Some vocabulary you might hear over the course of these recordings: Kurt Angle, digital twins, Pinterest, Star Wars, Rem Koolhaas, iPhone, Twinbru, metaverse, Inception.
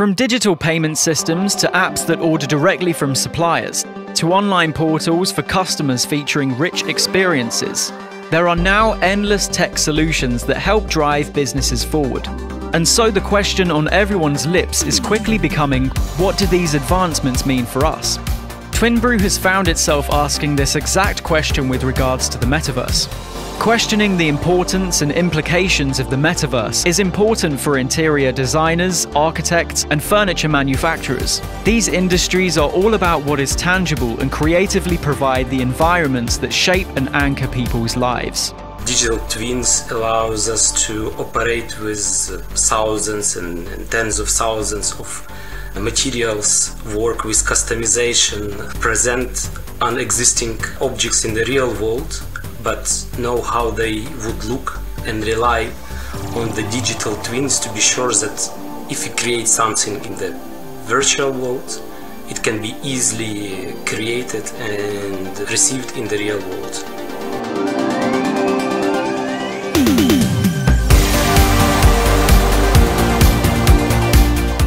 From digital payment systems to apps that order directly from suppliers, to online portals for customers featuring rich experiences, there are now endless tech solutions that help drive businesses forward. And so the question on everyone's lips is quickly becoming, what do these advancements mean for us? Twinbru has found itself asking this exact question with regards to the metaverse. Questioning the importance and implications of the metaverse is important for interior designers, architects, and furniture manufacturers. These industries are all about what is tangible and creatively provide the environments that shape and anchor people's lives. Digital twins allows us to operate with thousands and tens of thousands of materials, work with customization, present non-existing objects in the real world, but know how they would look and rely on the digital twins to be sure that if we create something in the virtual world, it can be easily created and received in the real world.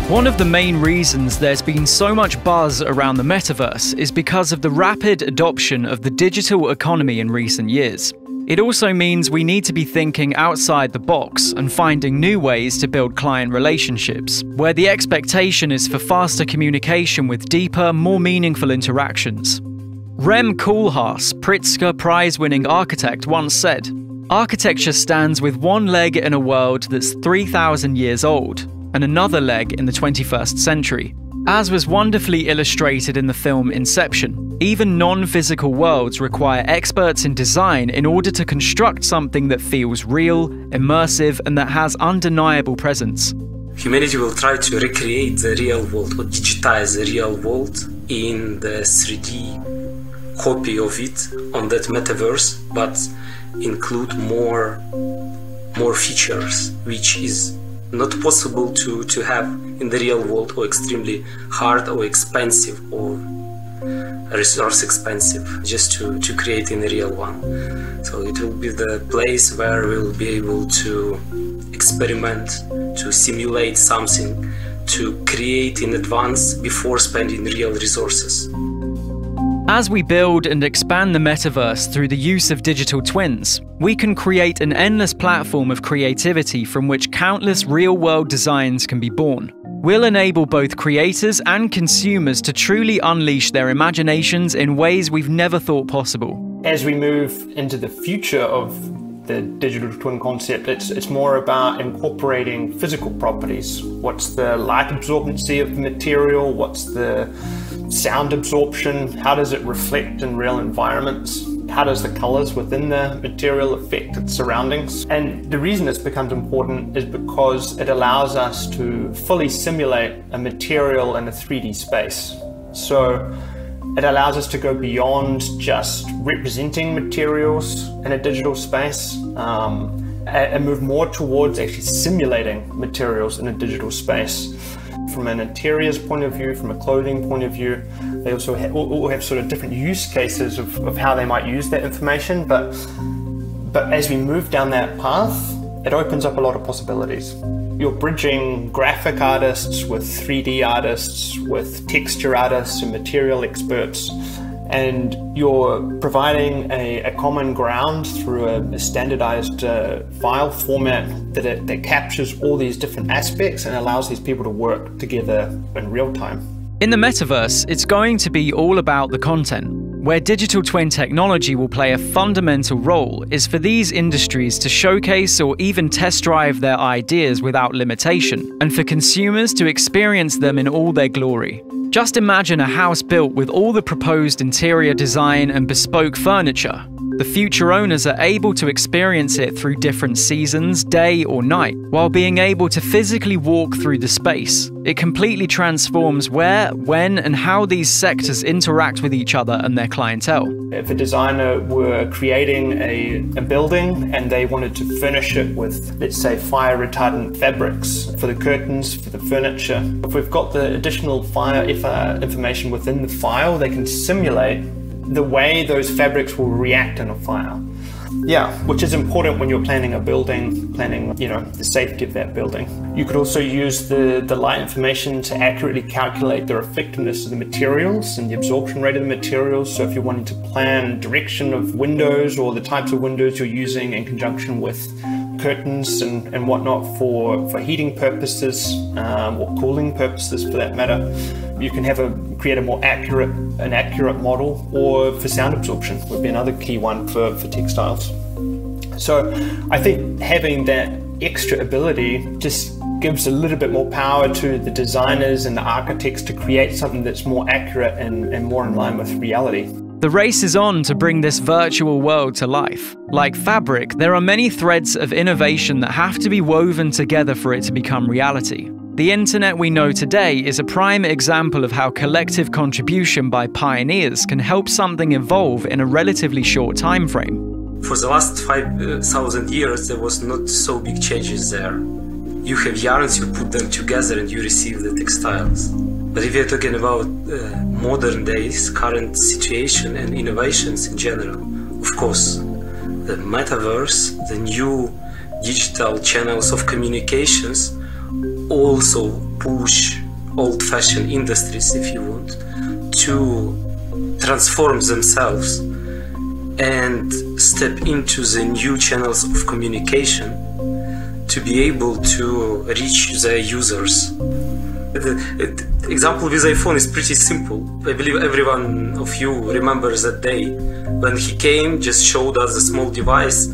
One of the main reasons there's been so much buzz around the metaverse is because of the rapid adoption of the digital economy in recent years. It also means we need to be thinking outside the box and finding new ways to build client relationships, where the expectation is for faster communication with deeper, more meaningful interactions. Rem Koolhaas, Pritzker Prize-winning architect, once said, "Architecture stands with one leg in a world that's 3,000 years old, and another leg in the 21st century." As was wonderfully illustrated in the film Inception, even non-physical worlds require experts in design in order to construct something that feels real, immersive, and that has undeniable presence. Humanity will try to recreate the real world or digitize the real world in the 3D copy of it on that metaverse, but include more features, which is not possible to have in the real world, or extremely hard or expensive or resource expensive just to create in the real one. So it will be the place where we'll be able to experiment, to simulate something, to create in advance before spending real resources. As we build and expand the metaverse through the use of digital twins, we can create an endless platform of creativity from which countless real-world designs can be born. We'll enable both creators and consumers to truly unleash their imaginations in ways we've never thought possible. As we move into the future of the digital twin concept, it's more about incorporating physical properties. What's the light absorbency of the material? What's the sound absorption? How does it reflect in real environments? How does the colors within the material affect its surroundings? And the reason this becomes important is because it allows us to fully simulate a material in a 3D space. So it allows us to go beyond just representing materials in a digital space and move more towards actually simulating materials in a digital space. From an interiors point of view, from a clothing point of view, they also all have sort of different use cases of how they might use that information. But as we move down that path, it opens up a lot of possibilities. You're bridging graphic artists with 3D artists, with texture artists and material experts, and you're providing a common ground through a standardized file format that captures all these different aspects and allows these people to work together in real time. In the metaverse, it's going to be all about the content. Where digital twin technology will play a fundamental role is for these industries to showcase or even test drive their ideas without limitation, and for consumers to experience them in all their glory. Just imagine a house built with all the proposed interior design and bespoke furniture. The future owners are able to experience it through different seasons, day or night, while being able to physically walk through the space. It completely transforms where, when, and how these sectors interact with each other and their clientele. If a designer were creating a building and they wanted to furnish it with, let's say, fire-retardant fabrics for the curtains, for the furniture, if we've got the additional fire information within the file, they can simulate the way those fabrics will react in a fire. Yeah, which is important when you're planning a building, planning, you know, the safety of that building. You could also use the light information to accurately calculate the effectiveness of the materials and the absorption rate of the materials. So if you're wanting to plan direction of windows or the types of windows you're using in conjunction with curtains and whatnot for heating purposes or cooling purposes for that matter, you can have create a more accurate model. Or for sound absorption would be another key one for textiles. So I think having that extra ability just gives a little bit more power to the designers and the architects to create something that's more accurate and more in line with reality. The race is on to bring this virtual world to life. Like fabric, there are many threads of innovation that have to be woven together for it to become reality. The internet we know today is a prime example of how collective contribution by pioneers can help something evolve in a relatively short time frame. For the last 5,000 years, there was not so big changes there. You have yarns, you put them together and you receive the textiles. But if you're talking about modern days, current situation and innovations in general, of course, the metaverse, the new digital channels of communications, also push old-fashioned industries, if you want, to transform themselves and step into the new channels of communication to be able to reach their users. The example with iPhone is pretty simple. I believe everyone of you remembers that day when he came, just showed us a small device.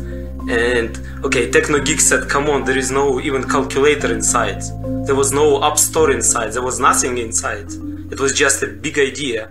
And okay, techno geek said, come on, there is no even calculator inside. There was no app store inside. There was nothing inside. It was just a big idea.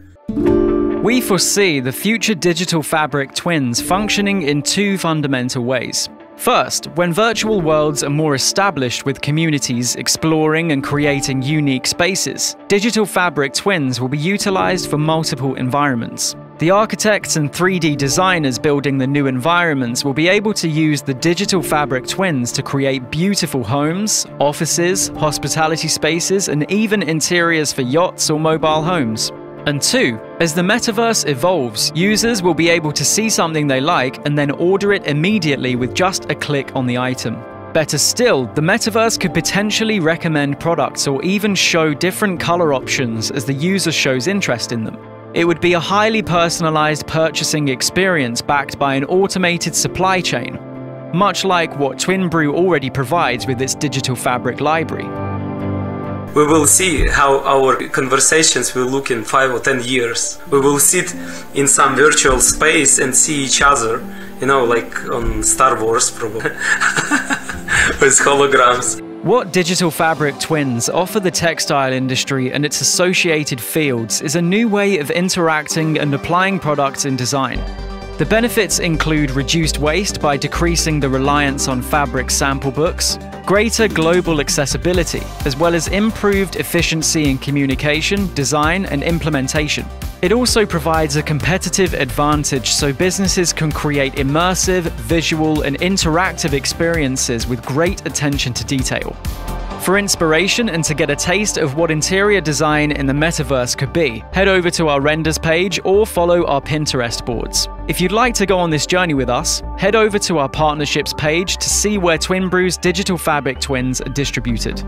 We foresee the future digital fabric twins functioning in two fundamental ways. First, when virtual worlds are more established with communities exploring and creating unique spaces, digital fabric twins will be utilized for multiple environments. The architects and 3D designers building the new environments will be able to use the digital fabric twins to create beautiful homes, offices, hospitality spaces, and even interiors for yachts or mobile homes. And two, as the metaverse evolves, users will be able to see something they like and then order it immediately with just a click on the item. Better still, the metaverse could potentially recommend products or even show different color options as the user shows interest in them. It would be a highly personalized purchasing experience backed by an automated supply chain, much like what Twinbru already provides with its digital fabric library. We will see how our conversations will look in 5 or 10 years. We will sit in some virtual space and see each other, you know, like on Star Wars probably, with holograms. What digital fabric twins offer the textile industry and its associated fields is a new way of interacting and applying products in design. The benefits include reduced waste by decreasing the reliance on fabric sample books, greater global accessibility, as well as improved efficiency in communication, design, and implementation. It also provides a competitive advantage so businesses can create immersive, visual, and interactive experiences with great attention to detail. For inspiration and to get a taste of what interior design in the metaverse could be, head over to our renders page or follow our Pinterest boards. If you'd like to go on this journey with us, head over to our partnerships page to see where Twinbru's digital fabric twins are distributed.